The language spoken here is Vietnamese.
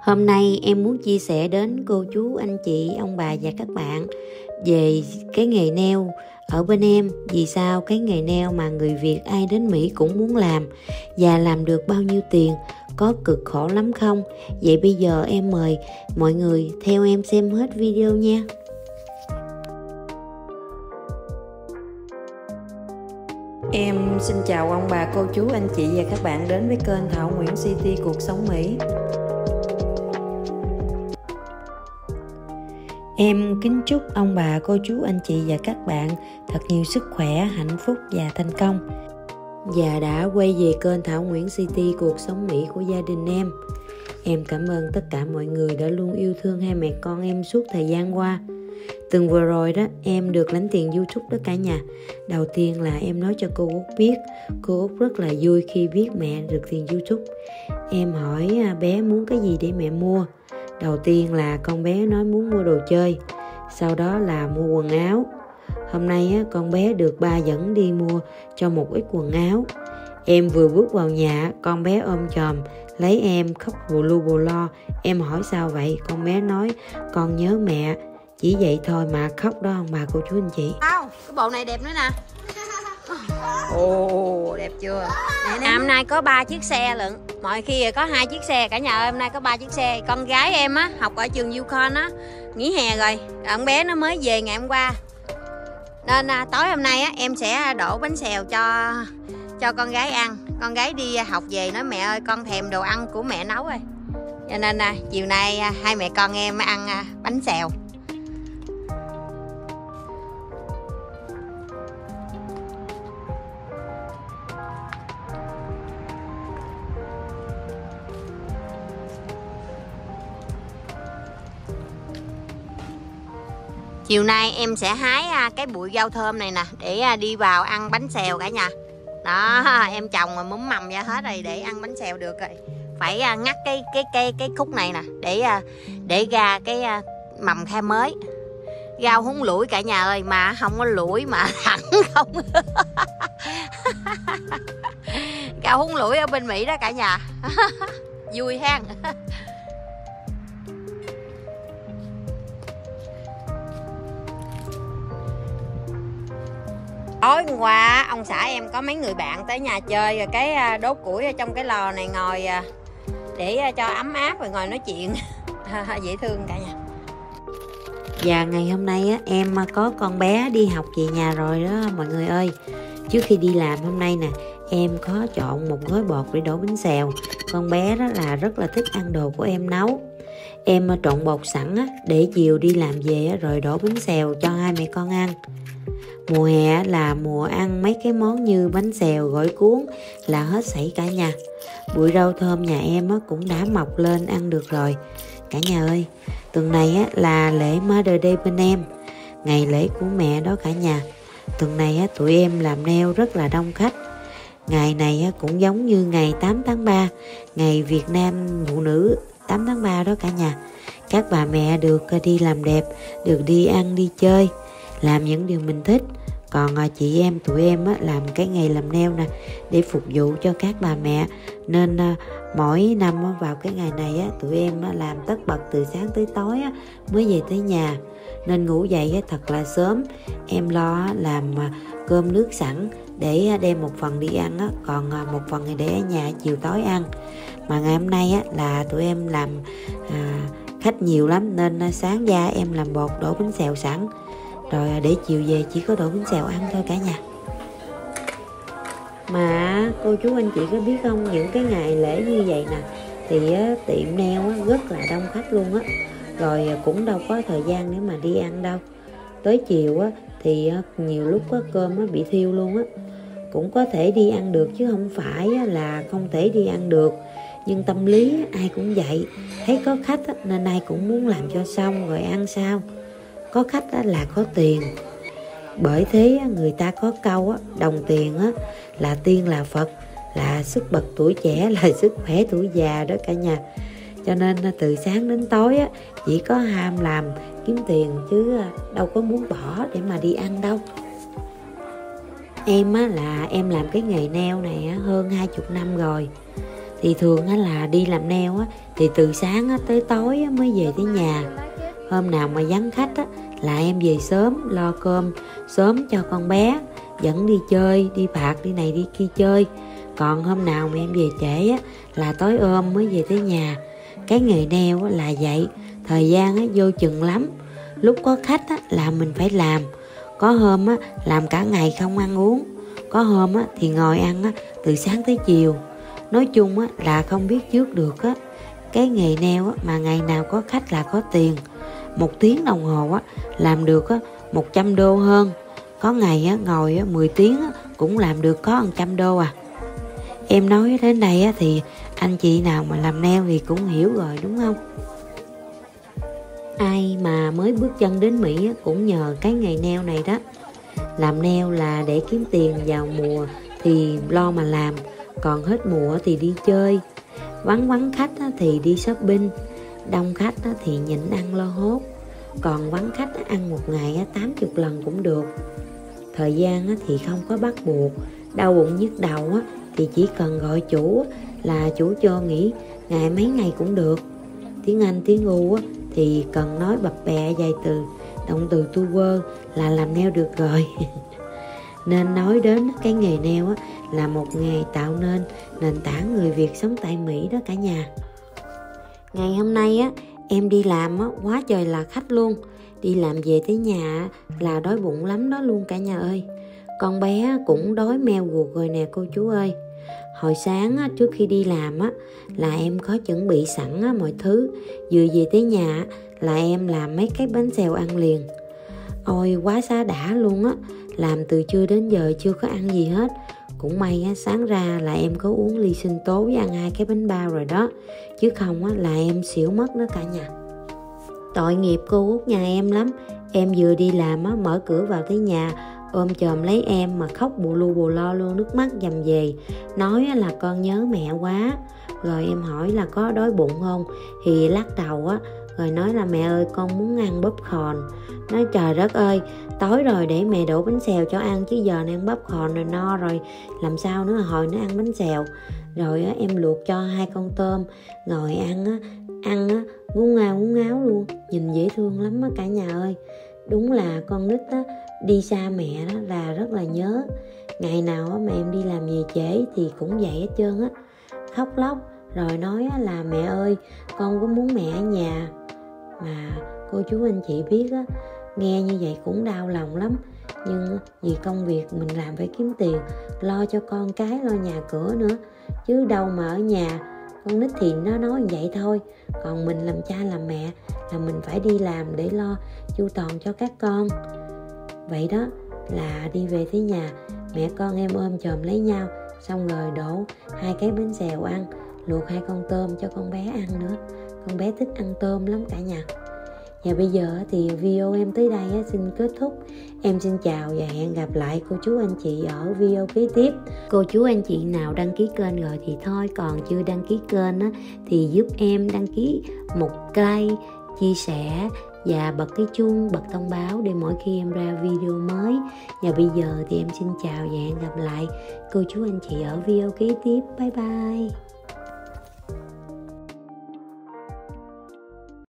Hôm nay em muốn chia sẻ đến cô chú, anh chị, ông bà và các bạn về cái nghề nail ở bên em. Vì sao cái nghề nail mà người Việt ai đến Mỹ cũng muốn làm, và làm được bao nhiêu tiền, có cực khổ lắm không? Vậy bây giờ em mời mọi người theo em xem hết video nha. Em xin chào ông bà, cô chú, anh chị và các bạn đến với kênh Thảo Nguyễn City Cuộc Sống Mỹ. Em kính chúc ông bà, cô chú, anh chị và các bạn thật nhiều sức khỏe, hạnh phúc và thành công. Và đã quay về kênh Thảo Nguyễn City Cuộc Sống Mỹ của gia đình em. Em cảm ơn tất cả mọi người đã luôn yêu thương hai mẹ con em suốt thời gian qua. Tuần vừa rồi đó, em được lãnh tiền YouTube đó cả nhà. Đầu tiên là em nói cho cô Út biết. Cô Út rất là vui khi biết mẹ được tiền YouTube. Em hỏi bé muốn cái gì để mẹ mua. Đầu tiên là con bé nói muốn mua đồ chơi, sau đó là mua quần áo. Hôm nay á, con bé được ba dẫn đi mua cho một ít quần áo. Em vừa bước vào nhà, con bé ôm chòm lấy em khóc bù lu bù lo. Em hỏi sao vậy, con bé nói con nhớ mẹ. Chỉ vậy thôi mà khóc đó ông bà, cô chú, anh chị. Wow, cái bộ này đẹp nữa nè. Ồ, đẹp chưa? Nè, hôm nay có 3 chiếc xe lận. Mọi khi có 2 chiếc xe cả nhà ơi, hôm nay có 3 chiếc xe. Con gái em á, học ở trường UConn á, nghỉ hè rồi. Con bé nó mới về ngày hôm qua. Nên tối hôm nay á, em sẽ đổ bánh xèo cho con gái ăn. Con gái đi học về nói mẹ ơi con thèm đồ ăn của mẹ nấu rồi. Cho nên chiều nay hai mẹ con em ăn bánh xèo. Chiều nay em sẽ hái cái bụi rau thơm này nè để đi vào ăn bánh xèo cả nhà. Đó, em trồng rồi múm mầm ra hết rồi để ăn bánh xèo được rồi. Phải ngắt cái khúc này nè để ra cái mầm khe mới. Rau húng lủi cả nhà ơi, mà không có lủi mà thẳng không. Rau húng lủi ở bên Mỹ đó cả nhà. Vui ha. Tối hôm qua ông xã em có mấy người bạn tới nhà chơi, rồi cái đốt củi ở trong cái lò này ngồi để cho ấm áp rồi ngồi nói chuyện. Dễ thương cả nhà. Và ngày hôm nay á, em có con bé đi học về nhà rồi đó mọi người ơi. Trước khi đi làm hôm nay nè, em có chọn một gói bột để đổ bánh xèo. Con bé đó là rất là thích ăn đồ của em nấu. Em trộn bột sẵn á, để chiều đi làm về rồi đổ bánh xèo cho hai mẹ con ăn. Mùa hè là mùa ăn mấy cái món như bánh xèo, gỏi cuốn là hết sảy cả nhà. Bụi rau thơm nhà em cũng đã mọc lên ăn được rồi cả nhà ơi. Tuần này là lễ Mother Day bên em, ngày lễ của mẹ đó cả nhà. Tuần này tụi em làm nail rất là đông khách. Ngày này cũng giống như ngày 8 tháng 3, ngày Việt Nam phụ nữ 8 tháng 3 đó cả nhà. Các bà mẹ được đi làm đẹp, được đi ăn đi chơi, làm những điều mình thích. Còn chị em tụi em làm cái ngày làm nail nè để phục vụ cho các bà mẹ. Nên mỗi năm vào cái ngày này tụi em làm tất bật từ sáng tới tối mới về tới nhà. Nên ngủ dậy thật là sớm. Em lo làm cơm nước sẵn để đem một phần đi ăn, còn một phần thì để ở nhà chiều tối ăn. Mà ngày hôm nay là tụi em làm khách nhiều lắm, nên sáng ra em làm bột đổ bánh xèo sẵn, rồi để chiều về chỉ có đổ bánh xèo ăn thôi cả nhà. Mà cô chú, anh chị có biết không, những cái ngày lễ như vậy nè thì tiệm nail rất là đông khách luôn á. Rồi cũng đâu có thời gian để mà đi ăn đâu. Tới chiều thì nhiều lúc có cơm bị thiêu luôn á. Cũng có thể đi ăn được chứ không phải là không thể đi ăn được. Nhưng tâm lý ai cũng vậy, thấy có khách nên ai cũng muốn làm cho xong rồi ăn sao. Có khách là có tiền. Bởi thế người ta có câu đồng tiền là tiên là Phật, là sức bật tuổi trẻ, là sức khỏe tuổi già đó cả nhà. Cho nên từ sáng đến tối chỉ có ham làm kiếm tiền chứ đâu có muốn bỏ để mà đi ăn đâu. Em là em làm cái nghề nail này hơn 20 năm rồi. Thì thường á là đi làm nail á thì từ sáng á tới tối á mới về tới nhà. Hôm nào mà vắng khách á là em về sớm, lo cơm sớm cho con bé, dẫn đi chơi, đi phạt, đi này đi kia chơi. Còn hôm nào mà em về trễ á là tối ôm mới về tới nhà. Cái nghề nail á là vậy, thời gian á vô chừng lắm. Lúc có khách á là mình phải làm. Có hôm á làm cả ngày không ăn uống, có hôm á thì ngồi ăn á từ sáng tới chiều. Nói chung á là không biết trước được á. Cái nghề nail á mà ngày nào có khách là có tiền. Một tiếng đồng hồ á làm được á 100 đô hơn. Có ngày á ngồi á 10 tiếng á cũng làm được có 100 đô à. Em nói đến đây á thì anh chị nào mà làm nail thì cũng hiểu rồi đúng không? Ai mà mới bước chân đến Mỹ á cũng nhờ cái nghề nail này đó. Làm nail là để kiếm tiền, vào mùa thì lo mà làm, còn hết mùa thì đi chơi. Vắng khách thì đi shopping, đông khách thì nhịn ăn lo hốt. Còn vắng khách ăn một ngày 80 lần cũng được. Thời gian thì không có bắt buộc. Đau bụng nhức đầu thì chỉ cần gọi chủ là chủ cho nghỉ ngày mấy ngày cũng được. Tiếng Anh, tiếng U thì cần nói bập bẹ vài từ, động từ tu vơ là làm nail được rồi. Nên nói đến cái nghề nail là một nghề tạo nên nền tảng người Việt sống tại Mỹ đó cả nhà. Ngày hôm nay á em đi làm á quá trời là khách luôn. Đi làm về tới nhà là đói bụng lắm đó luôn cả nhà ơi. Con bé cũng đói meo ruột rồi nè cô chú ơi. Hồi sáng á, trước khi đi làm á là em có chuẩn bị sẵn á, mọi thứ. Vừa về tới nhà là em làm mấy cái bánh xèo ăn liền. Ôi quá xá đã luôn á. Làm từ trưa đến giờ chưa có ăn gì hết. Cũng may á, sáng ra là em có uống ly sinh tố với ăn 2 cái bánh bao rồi đó. Chứ không á, là em xỉu mất đó cả nhà. Tội nghiệp cô út nhà em lắm. Em vừa đi làm á, mở cửa vào tới nhà ôm chòm lấy em mà khóc bù lu bù lo luôn, nước mắt dầm về. Nói á, là con nhớ mẹ quá. Rồi em hỏi là có đói bụng không thì lắc đầu á. Rồi nói là mẹ ơi con muốn ăn bóp khòn. Nói trời đất ơi, tối rồi để mẹ đổ bánh xèo cho ăn, chứ giờ này ăn bóp khòn rồi no rồi, làm sao nữa hồi nó ăn bánh xèo. Rồi á, em luộc cho 2 con tôm ngồi ăn á ngúng ngáo luôn, nhìn dễ thương lắm á cả nhà ơi. Đúng là con nít á đi xa mẹ đó là rất là nhớ. Ngày nào á mà em đi làm về trễ thì cũng vậy hết trơn á, khóc lóc rồi nói á, là mẹ ơi con có muốn mẹ ở nhà. Mà cô chú anh chị biết á, nghe như vậy cũng đau lòng lắm. Nhưng vì công việc mình làm phải kiếm tiền, lo cho con cái, lo nhà cửa nữa. Chứ đâu mà ở nhà, con nít thì nó nói vậy thôi. Còn mình làm cha làm mẹ là mình phải đi làm để lo chu toàn cho các con. Vậy đó là đi về tới nhà, mẹ con em ôm chòm lấy nhau. Xong rồi đổ 2 cái bánh xèo ăn, luộc 2 con tôm cho con bé ăn nữa. Con bé thích ăn tôm lắm cả nhà. Và bây giờ thì video em tới đây xin kết thúc. Em xin chào và hẹn gặp lại cô chú anh chị ở video kế tiếp. Cô chú anh chị nào đăng ký kênh rồi thì thôi, còn chưa đăng ký kênh thì giúp em đăng ký, một like, chia sẻ và bật cái chuông, bật thông báo để mỗi khi em ra video mới. Và bây giờ thì em xin chào và hẹn gặp lại cô chú anh chị ở video kế tiếp. Bye bye.